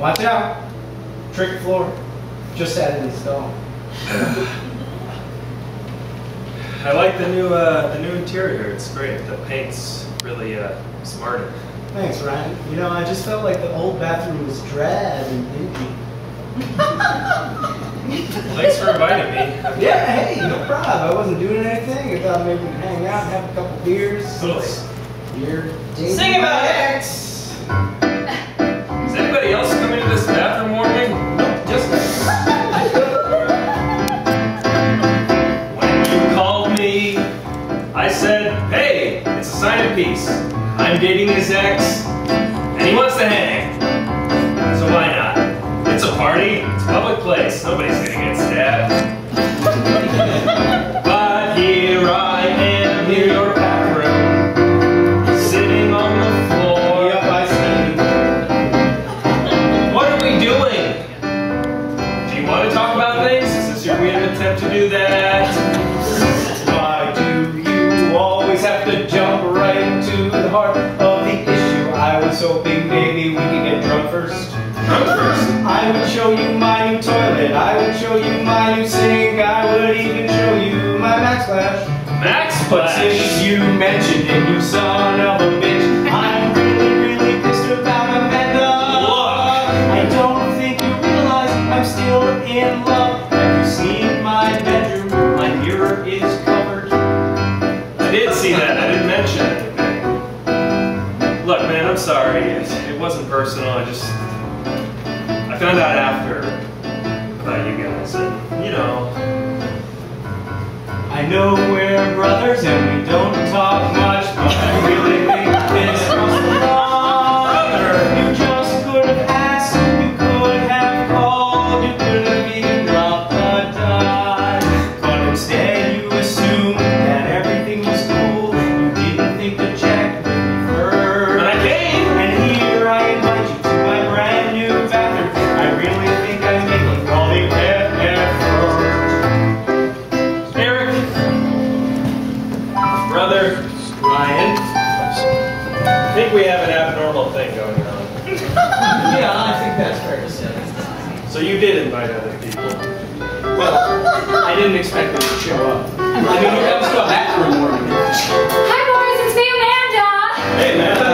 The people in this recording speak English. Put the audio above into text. Watch out. Trick floor. Just added the stone. I like the new interior. It's great. The paint's really smarter. Thanks, Ryan. You know, I just felt like the old bathroom was drab and dingy. Thanks for inviting me. Yeah, hey, no problem. I wasn't doing anything. I thought maybe we could hang out, have a couple beers. Totally. Sing about it! Is anybody else coming to this bathroom warming? Nope, just me. When you called me, I said, hey, it's a sign of peace. I'm dating his ex, and he wants to hang. So why not? It's a party, it's a public place, nobody's gonna get stabbed. But here I am, in your back room, sitting on the floor. Yep, I see. What are we doing? Do you want to talk about things? Is this your weird attempt to do that? Hoping maybe we can get drunk first. Drunk first? I would show you my new toilet. I would show you my new sink. I would even show you my Max Splash. Max Splash? But since you mentioned it, you son of a bitch, I'm really, really pissed about my meta. Look! I don't think you realize I'm still in love. Have you seen my bedroom? My mirror is covered. I did see that. I didn't mention it. Look, man, I'm sorry. It wasn't personal. I found out after about you guys, and you know. I know we're brothers and we don't talk much, but I really think this was wrong. You just could have asked, you could have called, you could have even dropped the dime, but instead you assumed that everything was cool. You didn't think to check. I think we have an abnormal thing going on. Yeah, I think that's fair to say. So you did invite other people. Well, I didn't expect them to show up. I mean, that was still bathroom warning. Hi boys, it's me, Amanda! Hey, Amanda!